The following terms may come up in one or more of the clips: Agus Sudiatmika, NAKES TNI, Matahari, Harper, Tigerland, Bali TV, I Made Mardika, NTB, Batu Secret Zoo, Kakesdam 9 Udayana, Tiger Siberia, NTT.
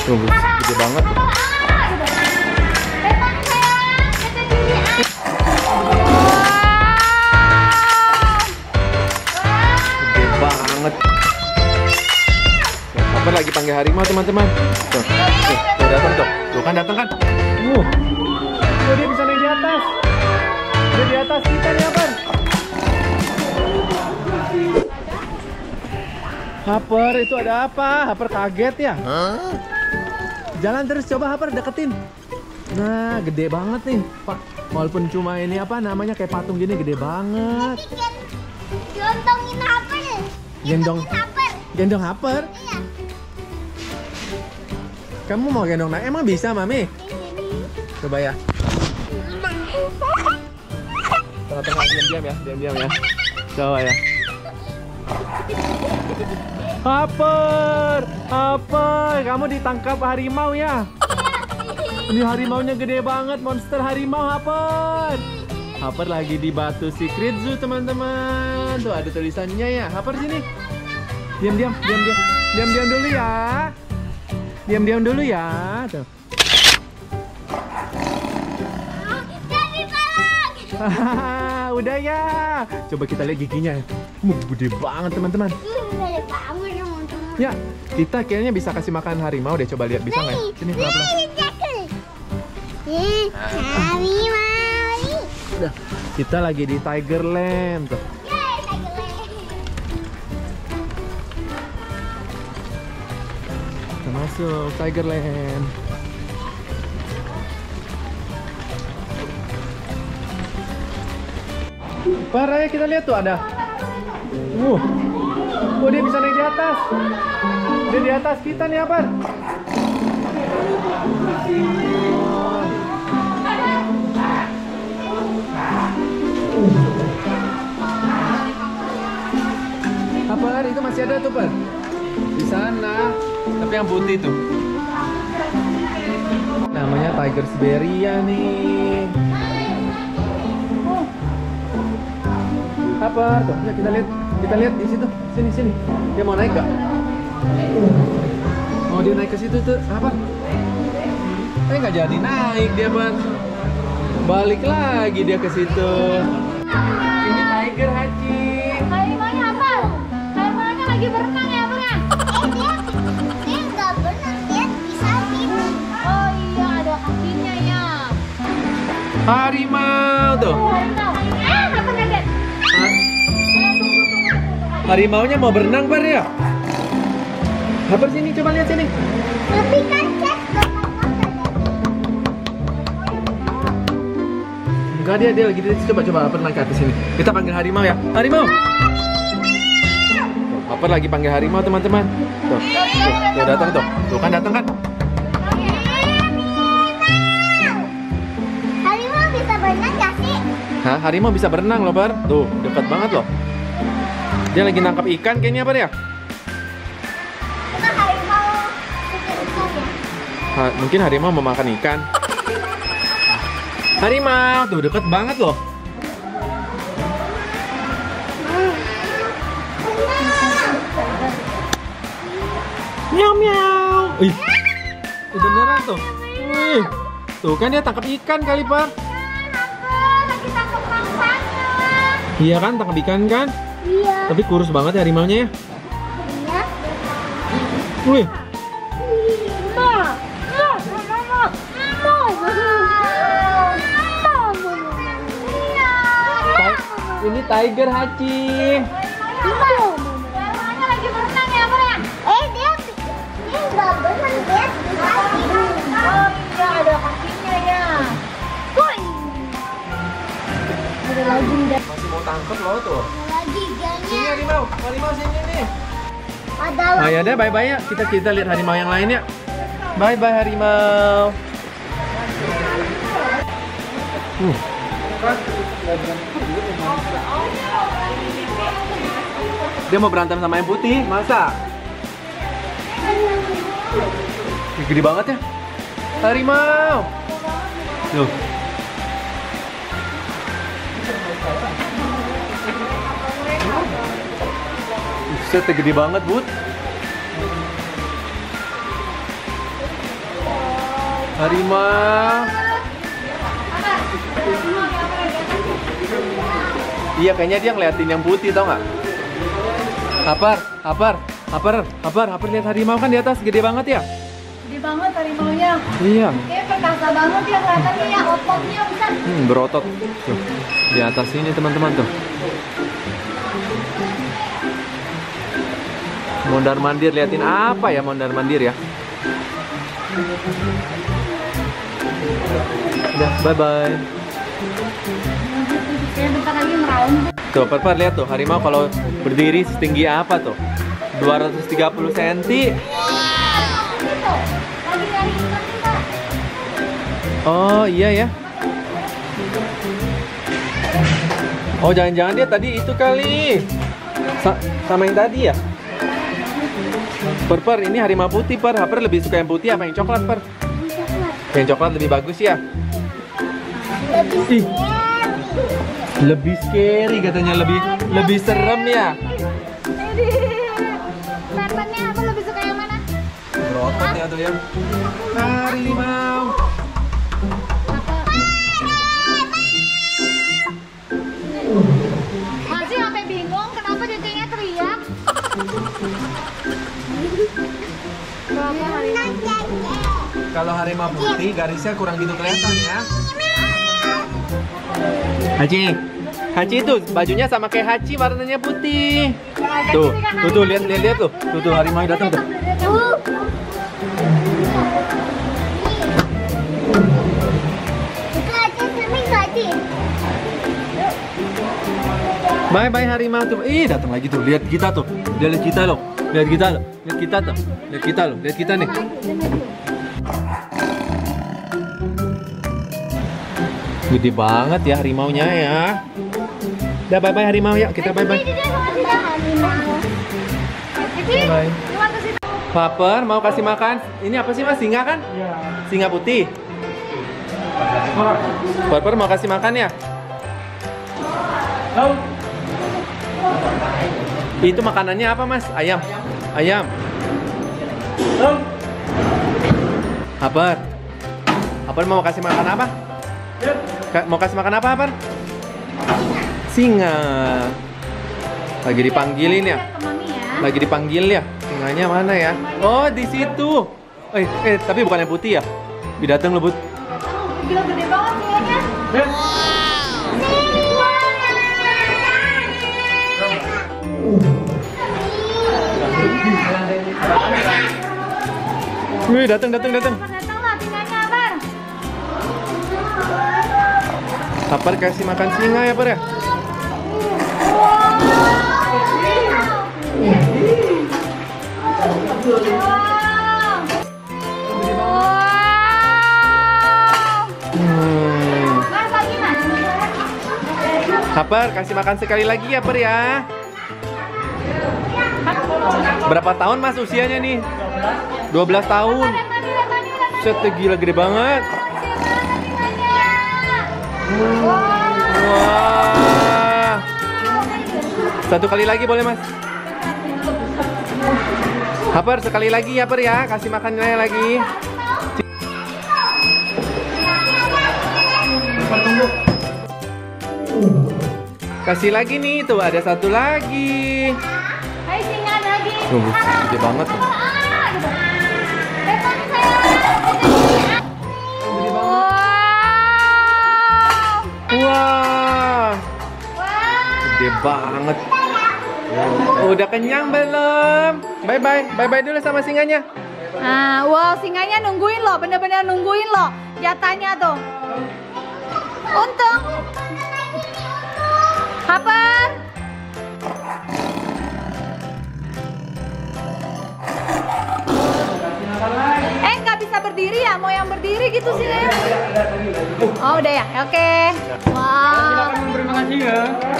Tuh, gede banget. Gede banget. Harper lagi panggil harimau, teman-teman. Tuh, tuh datang tuh. Tuh kan datang kan. Tuh dia bisa naik di atas. Dia di atas kita nih Harper. Harper itu ada apa? Harper kaget ya? Jalan terus, coba Harper deketin. Nah, gede banget nih. Walaupun cuma ini apa namanya kayak patung gini, gede banget. Gendongin Harper. Gendong Harper. Gendong Harper. Iya. Kamu mau gendong? Nah, emang bisa, Mami? Coba ya. Tengah-tengah, diam-diam ya, diam-diam ya. Coba ya. Harper, Harper, kamu ditangkap harimau ya? Ini harimaunya gede banget, monster harimau Harper. Harper lagi di Batu Secret Zoo teman-teman. Tuh ada tulisannya ya, Harper sini. Diam-diam dulu ya. Diam-diam dulu ya. Tuh. Udah ya. Coba kita lihat giginya. Gede banget teman-teman. Ya, kita kayaknya bisa kasih makan harimau deh. Coba lihat bisa nggak? Sini, pelan-pelan. Nah, kita lagi di Tigerland. Tuh. Kita masuk Tigerland. Parah ya, kita lihat tuh ada. Oh, dia bisa naik di atas. Dia di atas kita nih, Harper. Harper, itu masih ada tuh, Harper. Di sana. Tapi yang putih tuh. Namanya Tiger Siberia nih. Harper, tuh, ya, kita lihat. Kita lihat di situ, sini. Dia mau naik gak? Mau dia naik ke situ tuh, Harper? Tapi nggak jadi naik dia, Harper. Balik lagi dia ke situ. Ini Tiger Haji. Harimaunya apa? Harimaunya lagi berenang ya, Harper? Dia nggak berenang, dia bisa tidur. Oh iya, ada kakinya ya. Harimau tuh. Harimaunya mau berenang, Par, ya? Harper sini, coba lihat sini. Tapi kan enggak, dia lagi di situ. Coba Harper naik ke atas sini. Kita panggil harimau ya. Harimau. Harper lagi panggil harimau, teman-teman. Tuh datang tuh. Tuh kan datang kan? Harimau bisa berenang gak sih? Hah, harimau bisa berenang loh, Par. Tuh, dekat banget loh. Dia lagi nangkap ikan kayaknya apa ya? Mungkin harimau mau makan ikan. Harimau, tuh deket banget loh. Miau miau. Ih, beneran tuh. Wih, tuh kan dia tangkap ikan kali Pak. Iya kan tangkap ikan kan? Iya. Tapi kurus banget ya harimaunya ya? Iya. Wih. Ini Tiger Haji. Harimaunya lagi berenang ya, Pak ya? Dia nggak berenang, dia lagi. Oh iya, ada kakinya ya. Woi. Ada lagi nih. Masih mau tangkap loh tuh. Sini harimau sini nih. Oh ya deh, bye-bye ya. Kita lihat harimau yang lainnya. Bye-bye harimau. Dia mau berantem sama yang putih, masa? Gede banget ya. Harimau. Tuh. Setnya gede banget, Bud. harimau. Iya, kayaknya dia ngeliatin yang putih, tau nggak? Harper, lihat harimau kan di atas, gede banget ya? Gede banget harimaunya. Iya. Dia perkasa banget ya, kelihatannya ya, ototnya bukan? Berotot. Tuh, di atas ini teman-teman tuh. Mondar-mandir, liatin apa ya mondar-mandir ya? Udah, bye-bye. Tuh, Harper, lihat tuh harimau kalau berdiri setinggi apa tuh? 230 cm. Oh, iya ya. Oh, jangan-jangan dia tadi itu kali. Sama yang tadi ya? Per, ini harimau putih, Per. Harper lebih suka yang putih apa yang coklat, Per? Yang coklat lebih bagus ya? Ih, lebih scary katanya, lebih serem ya? Pertanyaannya aku lebih suka yang mana? Berotot ya tuh ya? Harimau. Masih sampai bingung kenapa cucunya teriak? Kalau harimau putih garisnya kurang gitu kelihatan ya. Hachi itu bajunya sama kayak Hachi, warnanya putih. Tuh, tuh lihat tuh. Tuh harimau datang tuh. Bye bye harimau tuh. Ih, datang lagi tuh. Lihat kita tuh. Dia lihat kita loh. Lihat kita loh. Lihat kita tuh. Lihat kita loh. Lihat kita nih. Gede banget ya harimaunya ya. Udah bye bye harimau ya. Kita bye bye. Bye. Harper mau kasih makan. Ini apa sih Mas? Singa kan? Singa putih. Harper mau kasih makan ya? Itu makanannya apa Mas? Ayam. Ayam. Harper. Harper mau kasih makan apa? Mau kasih makan apa Harper? Singa. Lagi dipanggilin ya? Lagi dipanggil ya? Singanya mana ya? Oh, di situ. Tapi bukan yang putih ya? Bidateng lebut. Gila gede banget singanya. Wih, datang. Harper kasih makan singa ya, Par ya? Harper kasih makan sekali lagi ya, Par ya? Berapa tahun Mas usianya nih? 12 tahun. Set, gila gede banget. Wah. Satu kali lagi boleh Mas? Harper sekali lagi ya Per ya, kasih makannya lagi. Kasih lagi nih, tuh ada satu lagi. Gede banget. Wah. Gede banget. Udah kenyang belum? Bye bye. Bye bye dulu sama singanya. Ah, wow, singanya nungguin loh, bener-bener nungguin loh jatahnya tuh. Untung. Harper. Nggak bisa berdiri ya, mau yang berdiri gitu sih. Oh udah ya, oke. Wah.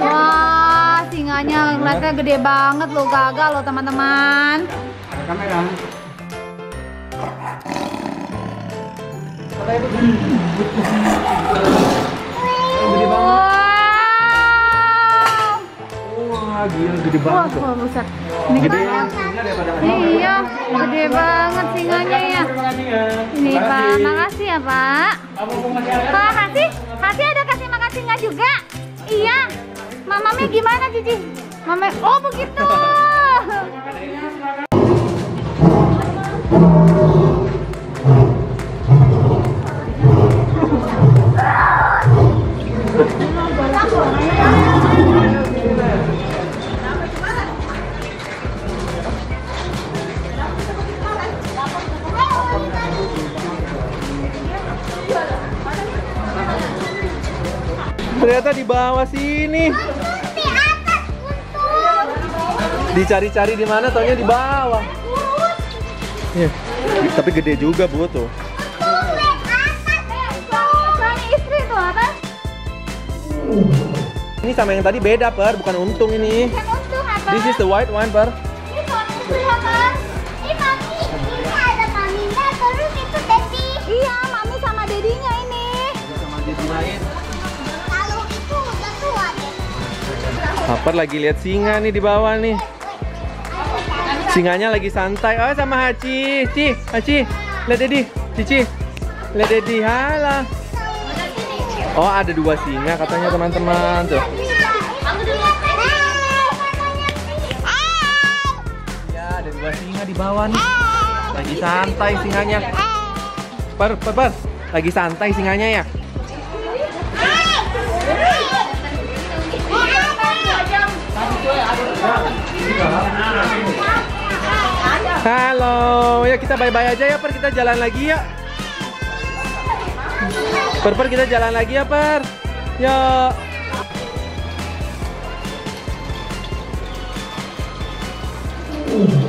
Wah, singanya ngeliatnya gede banget loh, gagal loh teman-teman. Ada kamera. Wah, gila gede banget. Wah, buset. Ini gede. Iya, gede banget singanya ya. Nih Pak, makasih ya Pak. Pak kasih, ada kasih makan singa juga. Iya. Mamanya gimana Cici? Mama, oh begitu. Ternyata di bawah sini. Dicari-cari di mana, taunya di bawah. Ya, tapi gede juga Bu tuh. Ini sama yang tadi beda Per, bukan untung ini. This is the white one Per. Harper lagi lihat singa nih di bawah nih. Singanya lagi santai. Oh sama Hachi. Ci, Hachi. Lihat Dedi. Cici. Lihat Dedi. Halo. Oh ada dua singa katanya teman-teman tuh. Ya ada dua singa di bawah nih. Lagi santai singanya. Per. Lagi santai singanya ya. Halo, ya kita bye-bye aja ya Per, kita jalan lagi ya. Per kita jalan lagi ya Per. Yuk.